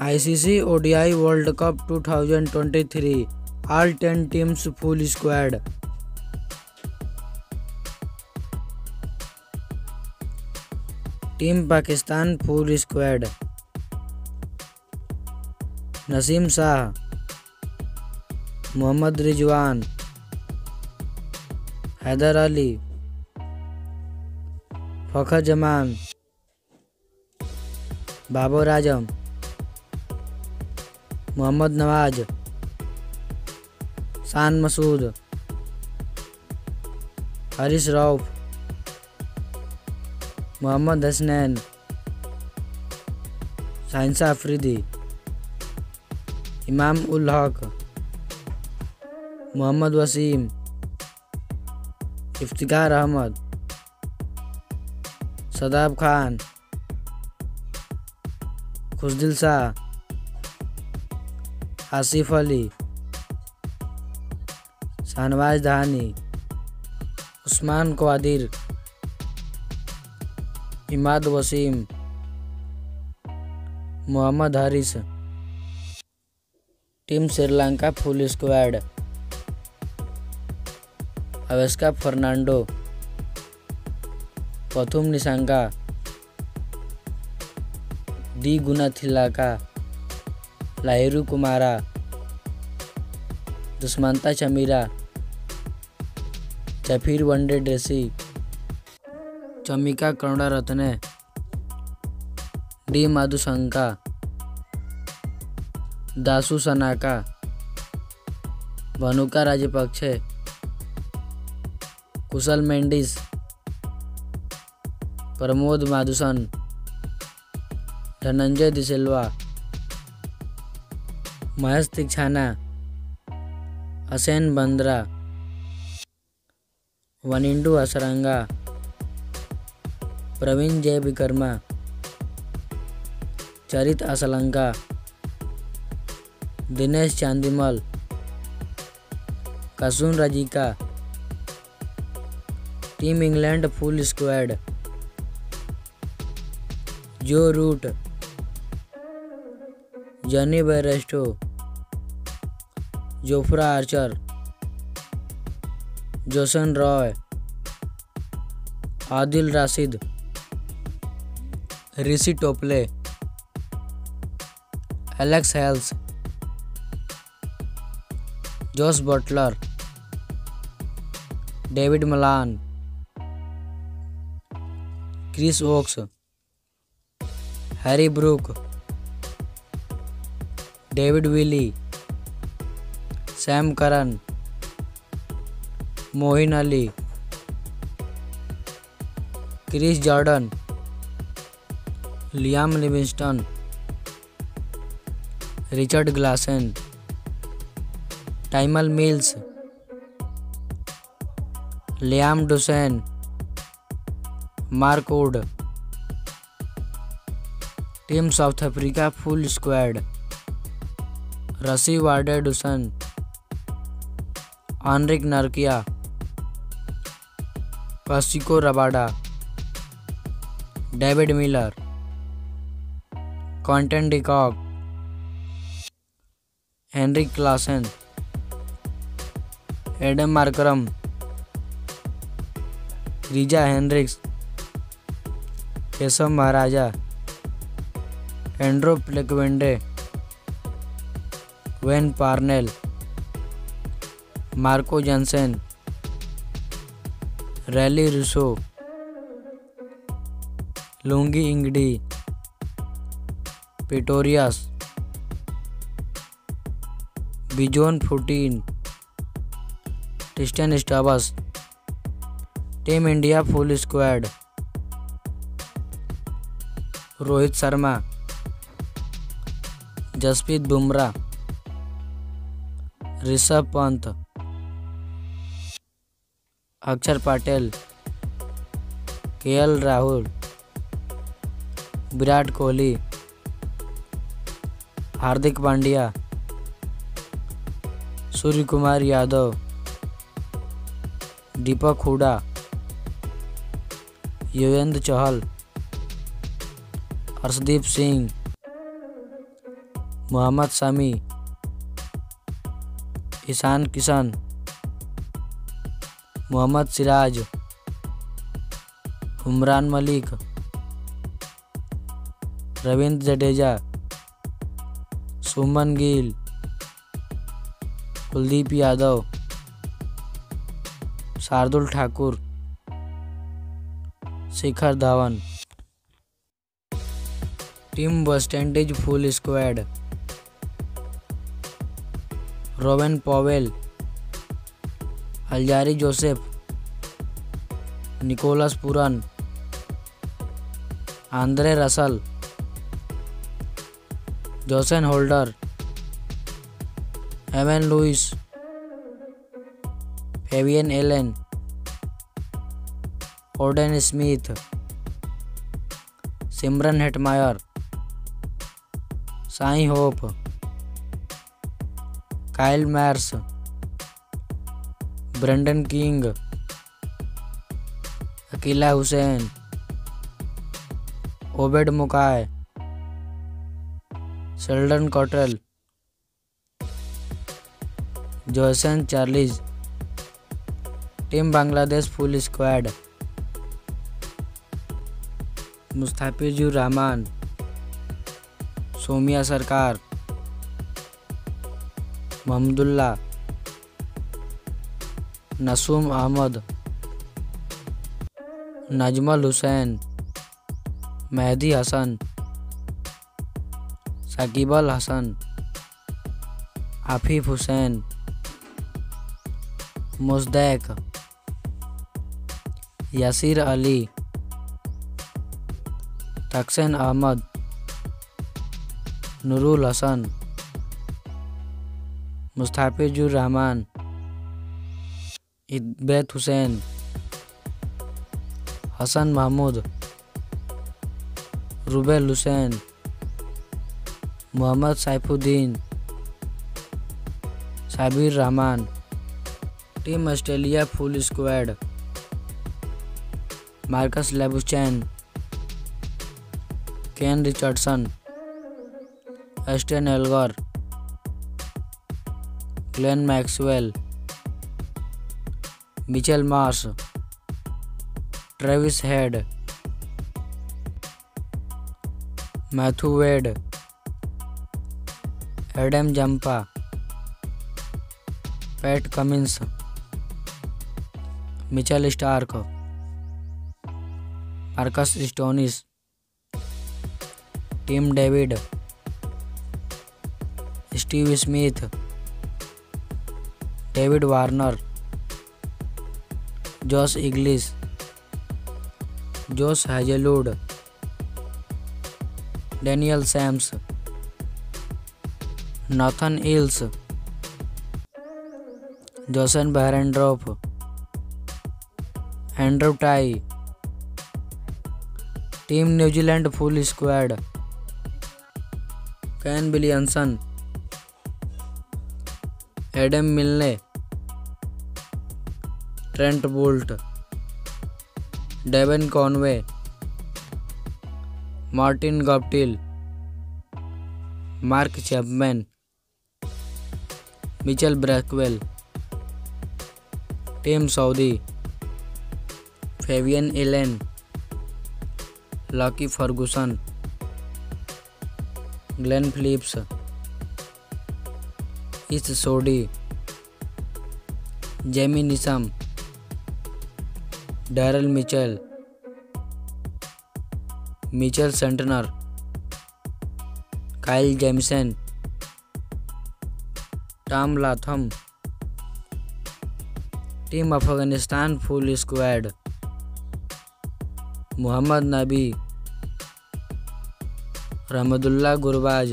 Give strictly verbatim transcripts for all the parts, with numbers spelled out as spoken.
ICC ODI world cup two thousand twenty three, all ten teams full squad. Team Pakistan full squad. Naseem Shah, Mohammad Rizwan, Haider Ali, Fakhar Zaman, Babar Azam, Mohammad Nawaz, Shan Masood, Harish Rauf, Mohammad Hasnain, Shaheen Shah Afridi, Imam ul Haq, Mohammad Wasim, Iftikhar Ahmed, Shadab Khan, Khushdil Shah, Asif Ali, Shahnawaz Dahani, Usman Qadir, Imad Wasim, Mohammad Haris. Team Sri Lanka full squad. Avishka Fernando, Pathum Nissanka, D Gunathilaka, Lahiru Kumara, Dushmantha Chameera, Jeffrey Vandersay, Chamika Karunaratne, D Madushanka, Dasun Shanaka, Bhanuka Rajapaksa, Kusal Mendis, Pramod Madushan, Dhananjaya de Silva, Maheesh Theekshana, Hussain Bandara, Wanindu Hasaranga, Praveen Jayawickrama, Charith Asalanka, Dinesh Chandimal, Kasun राजीका। Team England full squad. Joe Root, Jonny Bairstow, Jofra Archer, Jason Roy, Adil Rashid, Reece Topley, Alex Hales, Jos Buttler, David Malan, Chris Woakes, Harry Brook, David Willey, Sam Curran, Moeen Ali, Chris Jordan, Liam Livingstone, Richard Gleeson, Tymal Mills, Liam Dawson, Mark Wood. Team South Africa full squad. Rassie वार्डे Dussen, Anrich Nortje, Kagiso Rabada, David Miller, Quinton de Kock, Heinrich Klaasen, Adam Markram, Reeza Hendricks, Keshav Maharaj, Andile प्लेकवेंडे, when Parnell, Marco Jansen, Rilee Rossouw, Lungi Ngidi, Pretorius, Bjorn Fortuin, Christian Stubbs. Team India full squad. Rohit Sharma, Jasprit Bumrah, Rishabh Pant, Axar Patel, KL Rahul, Virat Kohli, Hardik Pandya, Surya Kumar Yadav, Deepak Hooda, Yuzvendra Chahal, Arshdeep Singh. Mohammed Shami, Ishan Kishan, Mohammed Siraj, Umran Malik, Ravindra Jadeja, Shubman Gill, Kuldeep Yadav, Shardul Thakur, Shikhar Dhawan. Team West Indies full squad. Rovman Powell, Alzarri Joseph, Nicholas Pooran, Andre Russell, Jason Holder, Evin Lewis, Fabian Allen, Odean Smith, Shimron Hetmyer, Shai Hope, Kyle Mayers, Brandon King, Akeal Hosein, Obed McCoy, Sheldon Cottrell, Johnson Charles. Team Bangladesh full squad. Mustafizur Rahman, Soumya Sarkar, Mahmudullah, Nasum Ahmed, Najmul Hossain, Mehidy Hasan, Shakib Al Hasan, Afif Hossain, Mosaddek, Yasir Ali, Taskin Ahmed, Nurul Hasan. Mustafizur Rahman, Ebadot Hossain, Hasan Mahmud, Rubel Hossain, Mohammad Saifuddin, Sabbir Rahman. Team Australia full squad. Marnus Labuschagne, cane Richardson, Ashton Agar, Glenn Maxwell, Mitchell Marsh, Travis Head, Matthew Wade, Adam Zampa, Pat Cummins, Mitchell Starc, Marcus Stoinis, Tim David, Steve Smith, David Warner, Josh Inglis, Josh Hazlewood, Daniel Sams, Nathan Ellis, Jason Behrendorff, Andrew Tye. Team New Zealand full squad. Kane Williamson, Adam Milne, Trent Boult, Devon Conway, Martin Guptill, Mark Chapman, Michael Bracewell. Tim Southee, Fabian Allen, Lockie Ferguson, Glenn Phillips, Ish Sodhi, Jimmy Neesham, Daryl Mitchell, Mitchell Santner, Kyle Jamieson, Tom Latham. Team Afghanistan full squad. Mohammad Nabi, Rahmanullah Gurbaz,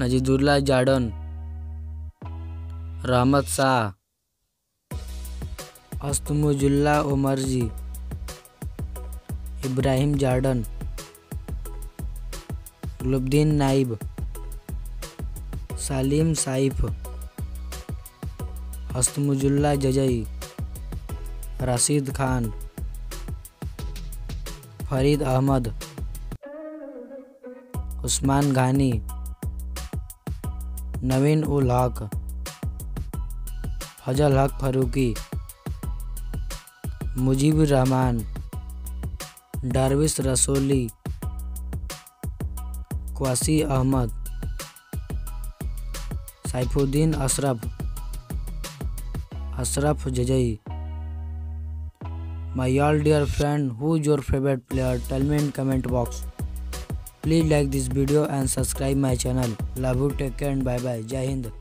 नजीदुल्ला जाडन, रहमत शाह, अस्तमुजुल्ला उमरजी, इब्राहिम जाडन, गुलबदीन नाइब, सालिम साइफ, हस्तमुजुल्ला जजई, रशीद खान, फरीद अहमद, उस्मान घानी, नवीन उल Haq, Fazal Haq Farooqi, Mujeeb Rahman, Darwish Rasooli, Qais Ahmad, Saifuddin Ashraf, Ashraf Zazai. My all dear friend, who is your favorite player? Tell me in comment box. Please like this video and subscribe my channel. Love you, take care and bye bye. Jai Hind.